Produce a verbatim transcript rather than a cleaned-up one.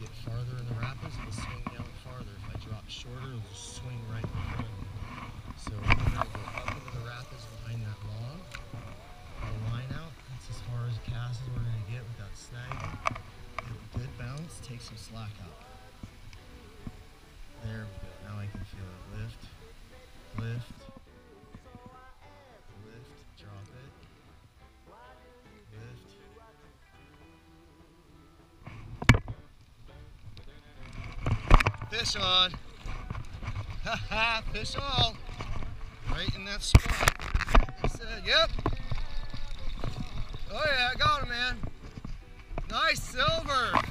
get farther in the rapids, it'll swing down farther. If I drop shorter, it'll just swing right in front of me. So I'm going to go up into the rapids behind that log. I'll line out. That's as far as a cast as we're going to get without snagging. Get a good bounce, take some slack out. There we go. Now I can feel it lift, lift, lift, drop it, lift. Fish on! Ha ha! Fish on! Right in that spot. I said, yep! Oh yeah, I got him, man! Nice silver!